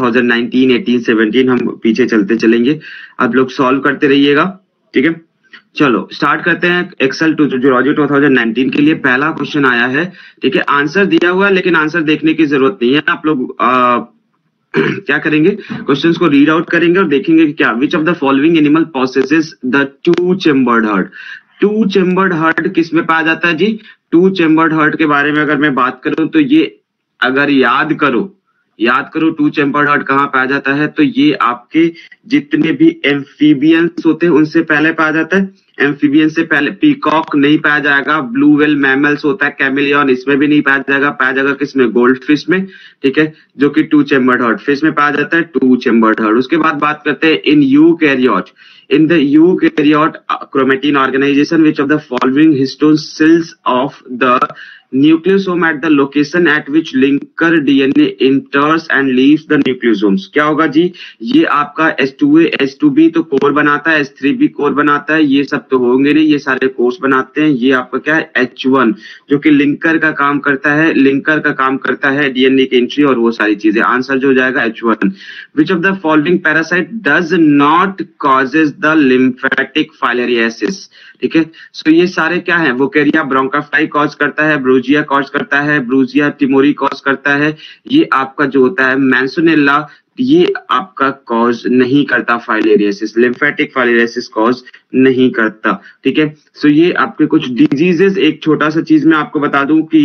2019, 18, 17 हम पीछे चलते चलेंगे, आप लोग सॉल्व करते रहिएगा, ठीक है। चलो स्टार्ट करते हैं एक्सेल टू ज़ूलॉजी 2019 के लिए पहला क्वेश्चन आया है, ठीक है। आंसर दिया हुआ है लेकिन आंसर देखने की जरूरत नहीं है, आप लोग क्या करेंगे, क्वेश्चंस को रीड आउट करेंगे और देखेंगे कि क्या, which of the following animal possesses the two chambered heart. Two chambered heart किस में पाया जाता है जी? टू चेम्बर्ड हर्ट के बारे में अगर मैं बात करूं तो ये, अगर याद करो टू चेम्बर्ड हर्ट कहाँ पाया जाता है, तो ये आपके जितने भी एम्फीबियंस होते हैं उनसे पहले पाया जाता है। एम्फीबियन से पहले पीकॉक नहीं पाया जाएगा, ब्लू व्हेल मैमल्स होता है, कैमिलियन इसमें भी नहीं पाया जाएगा, पाया जाएगा किसमें, गोल्ड फिश में, ठीक है, जो कि टू चेम्बर्ड हर्ट फिश में पाया जाता है, टू चेम्बर्ड हर्ट। उसके बाद बात करते हैं in eukaryote, in the eukaryote chromatin organization which of the following histone cells of the nucleosome at the location at which linker DNA enters and leaves the nucleosomes. क्या होगा जी? ये आपका S2A, S2B तो कोर बनाता है, S3B core बनाता है, ये सब तो होंगे नहीं, ये सारे कोर्स बनाते हैं। ये आपका क्या है, H1 जो कि लिंकर का काम करता है, लिंकर का काम करता है डीएनए की एंट्री और वो सारी चीजें। आंसर जो हो जाएगा H1। Which of the following parasite does not causes the lymphatic filariasis, ठीक है। सो ये सारे क्या है, वुकेरिया ब्रोंकाफ्टाई कॉज करता है, ब्रूजिया कॉज करता है, ब्रूजिया टिमोरी कॉज करता है, ये आपका जो होता है मैंसोनेला, ये आपका कॉज नहीं करता फाइलेरियासिस, लिम्फेटिक फाइलेरियासिस कॉज नहीं करता, ठीक है। सो ये आपके कुछ डिजीजेस, एक छोटा सा चीज मैं आपको बता दूं कि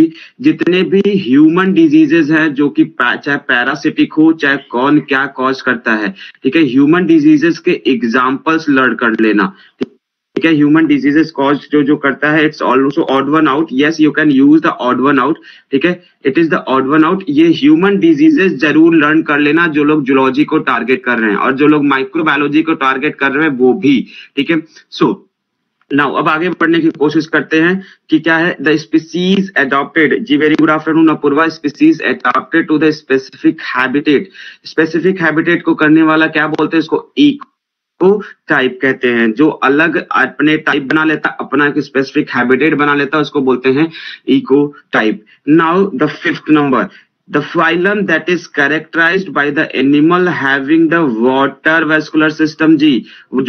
जितने भी ह्यूमन डिजीजेस हैं जो कि चाहे पैरासिटिक हो चाहे कौन क्या कॉज करता है, ठीक है, ह्यूमन डिजीजेस के एग्जाम्पल्स लर्न कर लेना, ठीक है। ह्यूमन डिजीजेस कॉज जो करता है, it's also odd one out, yes you can use the odd one out, ठीक है, it is the odd one out. ये ह्यूमन डिजीजेस जरूर लर्न कर लेना जो लोग जूलॉजी को टारगेट कर रहे हैं और जो लोग माइक्रोबायोलॉजी को टारगेट कर रहे हैं वो भी, ठीक है। सो नाउ अब आगे बढ़ने की कोशिश करते हैं कि क्या है, द स्पीसीज एडॉप्टेड। जी very good afternoon Apoorva. Species adopted to the specific habitat, specific habitat को करने वाला क्या बोलते हैं, इसको को टाइप कहते हैं। जो अलग अपने टाइप बना लेता, अपना एक स्पेसिफिक हैबिटेट बना लेता, उसको बोलते हैं ecotype. Now the fifth number, the phylum that is characterized by the animal having the water vascular system. जी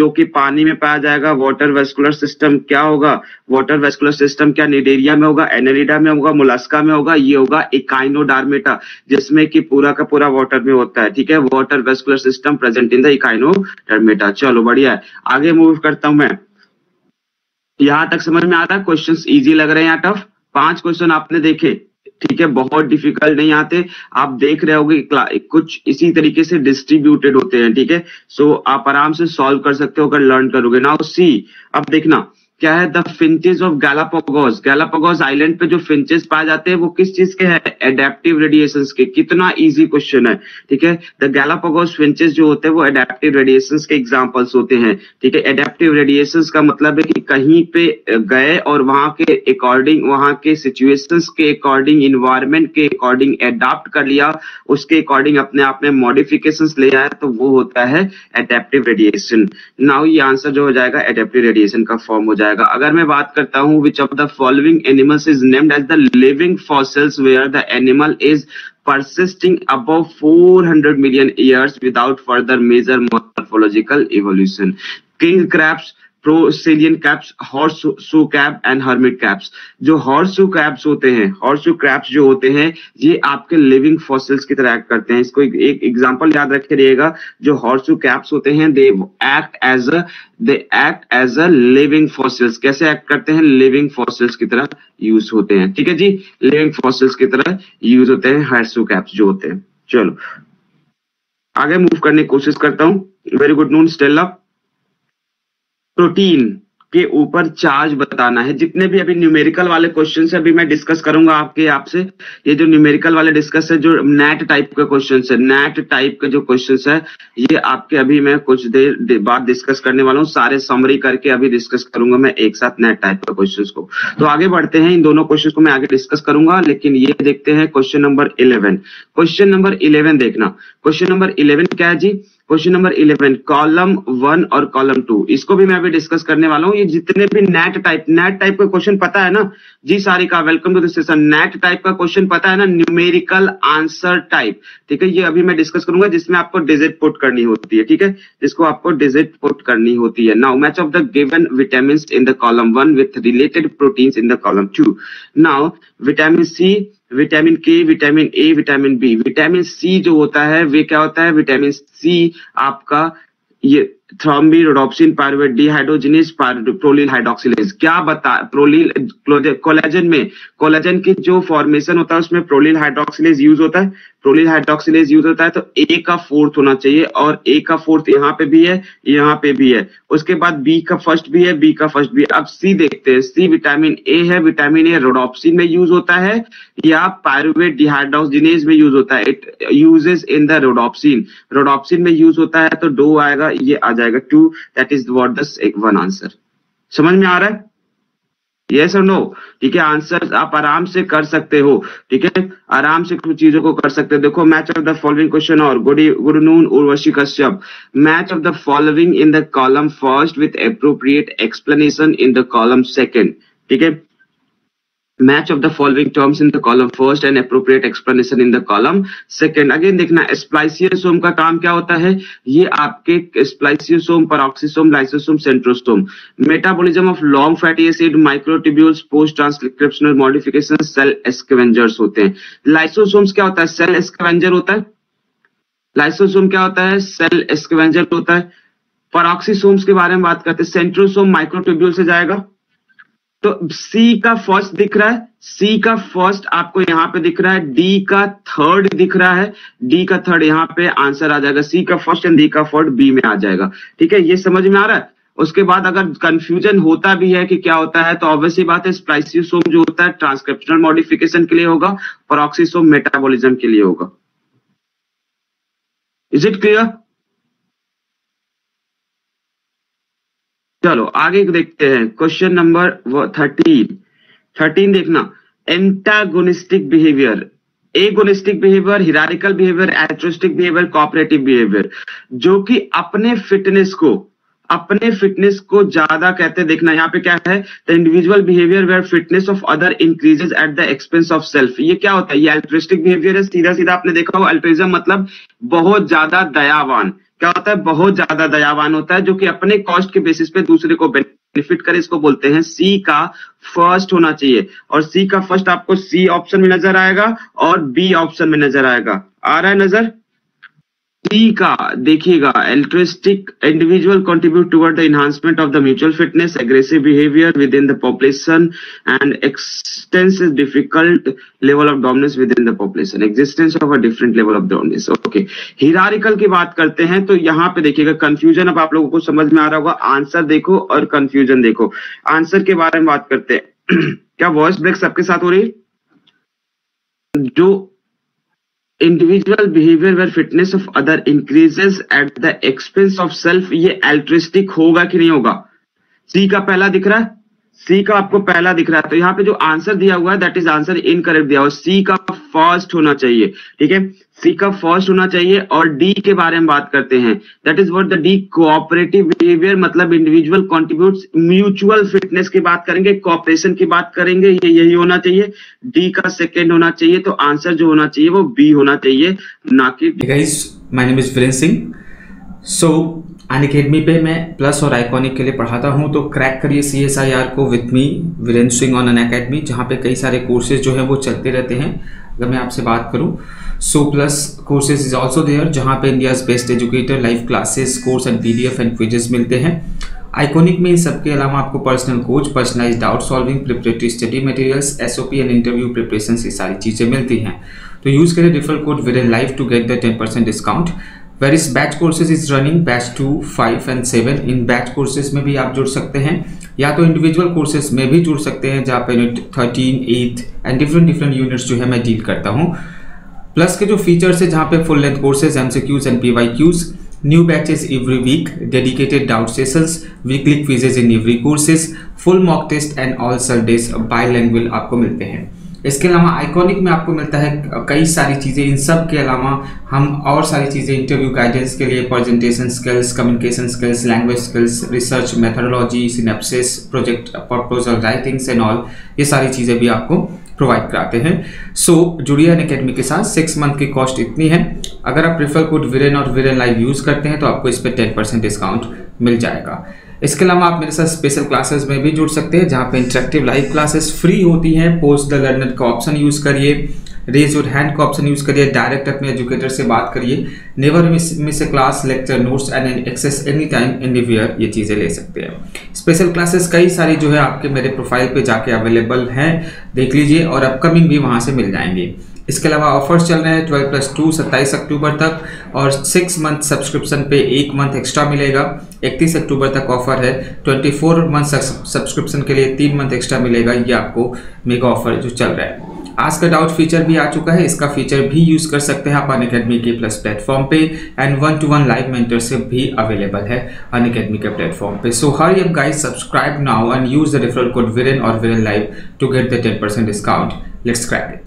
जो कि पानी में पाया जाएगा, वाटर वेस्कुलर सिस्टम क्या होगा, वाटर वेस्कुलर सिस्टम क्या निडेरिया में होगा, एनेलिडा में होगा, मोलस्का में होगा, ये होगा इकाइनोडार्मेटा जिसमें कि पूरा का पूरा वाटर में होता है, ठीक है। Water vascular system present in the echinodermata. चलो बढ़िया है, आगे मूव करता हूं मैं। यहां तक समझ में आ रहा है? क्वेश्चन ईजी लग रहे हैं या टफ? 5 क्वेश्चन आपने देखे, ठीक है, बहुत डिफिकल्ट नहीं आते। आप देख रहे होगे कुछ इसी तरीके से डिस्ट्रीब्यूटेड होते हैं, ठीक है। सो आप आराम से सॉल्व कर सकते हो अगर लर्न करोगे। नाउ सी, अब देखना क्या है, the finches of Galapagos. Galapagos island पे जो फिंचेस पाए जाते हैं वो किस चीज के हैं, एडेप्टिव रेडिएशंस के। कितना इजी क्वेश्चन है, ठीक है। द गैलापागोस फिंचेस जो होते हैं वो एडेप्टिव रेडिएशंस के एग्जांपल्स होते हैं, ठीक है। एडेप्टिव रेडिएशंस का मतलब है कि कहीं पे गए और वहां के अकॉर्डिंग, वहां के सिचुएशंस के अकॉर्डिंग, इन्वायरमेंट के अकॉर्डिंग एडाप्ट कर लिया, उसके अकॉर्डिंग अपने आप में मॉडिफिकेशंस ले आया, तो वो होता है एडेप्टिव रेडिएशन। नाउ ये आंसर जो हो जाएगा एडेप्टिव रेडिएशन का फॉर्म हो जाएगा। अगर मैं बात करता हूं which of the following animals is named as the living fossils where the animal is persisting above 400 million years without further major morphological evolution, king crabs, प्रोसेलियन caps, horseshoe cap and hermit caps. जो horseshoe caps होते हैं, horseshoe craps जो होते हैं, ये आपके living fossils की तरह एक्ट करते हैं। इसको एक एग्जांपल याद रखिएगा, जो हॉर्सशू कैप्स होते हैं they act as a living fossils. कैसे एक्ट करते हैं, लिविंग फॉसिल्स की तरह यूज होते हैं, ठीक है जी, लिविंग फॉसिल्स की तरह यूज होते हैं हॉर्सशू कैप्स जो होते हैं। चलो आगे मूव करने की कोशिश करता हूँ। Very good noon Stella. Protein के ऊपर चार्ज बताना है। जितने भी अभी न्यूमेरिकल वाले क्वेश्चन है अभी मैं डिस्कस करूंगा आपसे। ये जो न्यूमेरिकल वाले डिस्कस है, जो नेट टाइप के क्वेश्चन है, नेट टाइप के जो क्वेश्चन है, ये आपके अभी मैं कुछ देर बाद डिस्कस करने वाला हूँ। सारे समरी करके अभी डिस्कस करूंगा मैं एक साथ नेट टाइप के क्वेश्चन को। तो आगे बढ़ते हैं, इन दोनों क्वेश्चन को मैं आगे डिस्कस करूंगा, लेकिन ये देखते हैं क्वेश्चन नंबर 11। क्वेश्चन नंबर 11 देखना, क्वेश्चन नंबर 11 क्या है जी। क्वेश्चन नंबर 11 कॉलम 1 और कॉलम 2, इसको भी मैं अभी डिस्कस करने वाला हूँ। ये जितने भी नेट टाइप के क्वेश्चन, पता है ना, जी Sarika, welcome to this session. NET type का क्वेश्चन पता है ना, न्यूमेरिकल आंसर टाइप, ठीक है। ये अभी मैं डिस्कस करूंगा, जिसमें आपको डिजिट पुट करनी होती है, ठीक है, जिसको आपको डिजिट पुट करनी होती है। Now match of the given vitamins in the column one with related proteins in the column two. Now vitamin C, vitamin K, vitamin A, vitamin B. Vitamin C जो होता है, वे क्या होता है, विटामिन सी आपका ये thrombin, rhodopsin, pyruvate, dehydrogenase, prolyl hydroxylase. क्या बता, प्रोलील कोलेजन में, कोलेजन की जो फॉर्मेशन होता है उसमें प्रोलील हाइड्रोक्सिलेज यूज होता है, प्रोलील हाइड्रोक्सिलेज यूज होता है। तो ए का फोर्थ होना चाहिए, और ए का फोर्थ यहाँ पे भी है, यहाँ पे भी है। उसके बाद बी का फर्स्ट भी है, बी का फर्स्ट भी है। अब सी देखते हैं, सी विटामिन ए है। विटामिन ए रोडोप्सिन में यूज होता है या पायरुवेट डिहाइड्रोजिनेज में यूज होता है। It uses in the rhodopsin, rhodopsin में यूज होता है। तो दो आएगा, ये आ जाएगा two, that is what the one answer. समझ में आ रहा है, यस और नो? ठीक है, आंसर आप आराम से कर सकते हो, ठीक है, आराम से कुछ चीजों को कर सकते हो। देखो match of the following question, और good noon Urvashi Kashyap. Match of the following in the column first with appropriate explanation in the column second, ठीक है। Match of the following terms in the column first and appropriate explanation in the column second. Again देखना, spliceosome का काम क्या होता है, ये आपके spliceosome, peroxisome, lysosome, centrosome. Metabolism of long fatty acid, microtubules, post transcriptional modification, cell scavengers होते हैं। लाइसोसोम्स क्या होता है, सेल स्कैवेंजर होता है। लाइसोसोम क्या होता है, सेल स्कैवेंजर होता है। परऑक्सीसोम्स के बारे में बात करते हैं, सेंट्रोसोम माइक्रोट्यूब्यूल से जाएगा। तो C का फर्स्ट दिख रहा है, C का फर्स्ट आपको यहाँ पे दिख रहा है, D का थर्ड दिख रहा है, D का थर्ड यहाँ पे आंसर आ जाएगा। C का फर्स्ट एंड D का थर्ड B में आ जाएगा, ठीक है, ये समझ में आ रहा है। उसके बाद अगर कंफ्यूजन होता भी है कि क्या होता है, तो ऑब्वियसली बात है, स्प्लाइसियोसोम जो होता है ट्रांसक्रिप्शनल मॉडिफिकेशन के लिए होगा, परऑक्सीसोम मेटाबॉलिज्म के लिए होगा। Is it clear? चलो आगे देखते हैं, क्वेश्चन नंबर 13 देखना, antagonistic behaviour, agonistic behaviour, hierarchical behaviour, altruistic behaviour, cooperative behaviour, जो कि अपने फिटनेस को ज्यादा कहते। देखना यहाँ पे क्या है, the individual behaviour where fitness of other increases at the expense of self. ये क्या होता है, ये एल्ट्रोस्टिक बिहेवियर है। सीधा सीधा आपने देखा हो, एल्ट्रिज्म मतलब बहुत ज्यादा दयावान। क्या होता है, बहुत ज्यादा दयावान होता है, जो कि अपने कॉस्ट के बेसिस पे दूसरे को बेनिफिट करे, इसको बोलते हैं। सी का फर्स्ट होना चाहिए, और सी का फर्स्ट आपको सी ऑप्शन में नजर आएगा और बी ऑप्शन में नजर आएगा। आ रहा है नजर? सी का देखिएगा, altruistic individual contribute toward the enhancement of the mutual fitness, aggressive behaviour within the population and expanse difficult level of dominance within the population, existence of a different level of dominance. Okay, hierarchical की बात करते हैं, तो यहाँ पे देखिएगा confusion अब आप लोगों को समझ में आ रहा होगा। आंसर देखो और कंफ्यूजन देखो। आंसर के बारे में बात करते हैं। क्या वॉइस ब्रेक सबके साथ हो रही है? जो individual behaviour where fitness of other increases at the expense of self, ये एल्ट्रिस्टिक होगा कि नहीं होगा? सी का पहला दिख रहा है, सी का आपको पहला दिख रहा है, तो यहाँ पे जो आंसर दिया हुआ है दैट इज आंसर इनकरेक्ट दिया हुआ। सी का फर्स्ट होना चाहिए, ठीक है, सी का फर्स्ट होना चाहिए। और डी के बारे में बात करते हैं, that is what the D, cooperative behaviour, मतलब इंडिविजुअल कंट्रीब्यूट्स, म्यूचुअल फिटनेस की बात करेंगे, कोऑपरेशन की बात करेंगे, ये यही होना चाहिए। डी का सेकेंड होना चाहिए, तो आंसर जो होना चाहिए वो बी होना चाहिए, ना कि। Guys my name is Virendra Singh. So Unacademy पे मैं प्लस और आइकॉनिक के लिए पढ़ाता हूँ, तो क्रैक करिए CSIR को with me Virendra Singh on Unacademy, जहाँ पे कई सारे कोर्सेज जो हैं वो चलते रहते हैं। अगर मैं आपसे बात करूँ, so plus courses is also there, जहाँ पे India's best educator, live classes, course and PDF and quizzes मिलते हैं। आइकॉनिक में इन सबके अलावा आपको personal coach, personalise doubt solving, preparatory study materials, SOP and interview preparation, ये सारी चीज़ें मिलती हैं। तो यूज़ करें referral code Viren live to get the 10% discount. Various batch courses is running batch 2, 5 and 7। In batch courses में भी आप जुड़ सकते हैं, या तो इंडिविजुअल कोर्सेज में भी जुड़ सकते हैं, जहाँ पे यूनिट 13, 8 एंड डिफरेंट यूनिट्स जो है मैं डील करता हूँ। प्लस के जो फीचर्स है, जहाँ पे full length courses, MCQs and PYQs, new batches every week, dedicated doubt sessions, weekly quizzes in every courses, full mock test and all सर्डेज बायलैंग्वेज आपको मिलते हैं। इसके अलावा आइकॉनिक में आपको मिलता है कई सारी चीज़ें। इन सब के अलावा हम और सारी चीज़ें इंटरव्यू गाइडेंस के लिए presentation skills, communication skills, language skills, research methodology, synopsis, project proposal writings and all, ये सारी चीज़ें भी आपको प्रोवाइड कराते हैं। सो जुड़िए अनअकैडमी के साथ। 6 मंथ की कॉस्ट इतनी है। अगर आप रेफर कोड वीरेन और वीरेन लाइव यूज़ करते हैं तो आपको इस पर 10% डिस्काउंट मिल जाएगा। इसके अलावा आप मेरे साथ स्पेशल क्लासेस में भी जुड़ सकते हैं जहाँ पे इंटरेक्टिव लाइव क्लासेस फ्री होती हैं। पोस्ट द लर्नर का ऑप्शन यूज़ करिए, रेज योर हैंड का ऑप्शन यूज़ करिए, डायरेक्ट अपने एजुकेटर से बात करिए, never miss a class, lecture notes and access any time anywhere, ये चीज़ें ले सकते हैं। स्पेशल क्लासेस कई सारी जो है आपके मेरे प्रोफाइल पे जाके अवेलेबल हैं, देख लीजिए, और अपकमिंग भी वहाँ से मिल जाएंगे। इसके अलावा ऑफर्स चल रहे हैं 12+2 27 अक्टूबर तक, और 6 मंथ सब्सक्रिप्शन पे 1 मंथ एक्स्ट्रा मिलेगा। 31 अक्टूबर तक ऑफर है। 24 मंथ सब्सक्रिप्शन के लिए 3 मंथ एक्स्ट्रा मिलेगा। ये आपको मेगा ऑफर जो चल रहा है। आस्क अ डाउट फीचर भी आ चुका है, इसका फीचर भी यूज़ कर सकते हैं आप अनअकैडमी के प्लस प्लेटफॉर्म पे, एंड 1-to-1 लाइव मेंटरशिप भी अवेलेबल है अनअकैडमी के प्लेटफॉर्म पे। So hurry up guys, subscribe now and use the referral code Viren और Viren live to get the 10% discount. Let's crack it.